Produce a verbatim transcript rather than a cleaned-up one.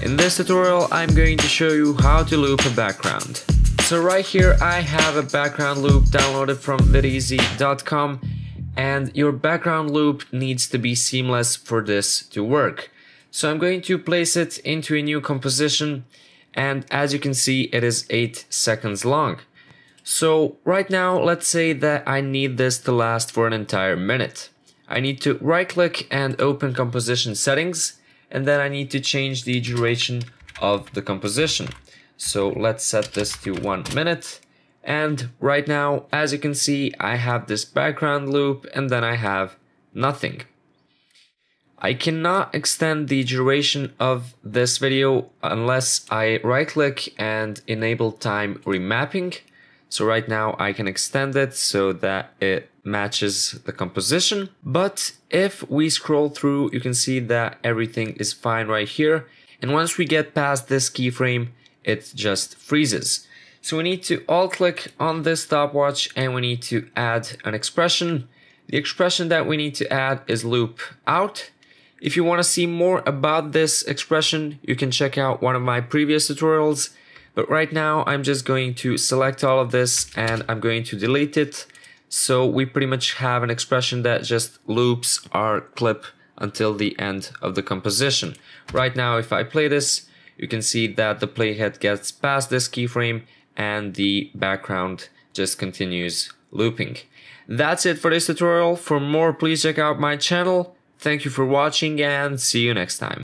In this tutorial I'm going to show you how to loop a background. So right here I have a background loop downloaded from vidEasy dot com, and your background loop needs to be seamless for this to work. So I'm going to place it into a new composition, and as you can see it is eight seconds long. So right now let's say that I need this to last for an entire minute. I need to right click and open composition settings, and then I need to change the duration of the composition. So let's set this to one minute, and right now as you can see I have this background loop and then I have nothing. I cannot extend the duration of this video unless I right click and enable time remapping. So right now I can extend it so that it matches the composition. But if we scroll through, you can see that everything is fine right here. And once we get past this keyframe, it just freezes. So we need to alt click on this stopwatch and we need to add an expression. The expression that we need to add is loop out. If you want to see more about this expression, you can check out one of my previous tutorials, but right now I'm just going to select all of this and I'm going to delete it. So we pretty much have an expression that just loops our clip until the end of the composition. Right now if I play this, you can see that the playhead gets past this keyframe and the background just continues looping. That's it for this tutorial. For more, please check out my channel. Thank you for watching and see you next time.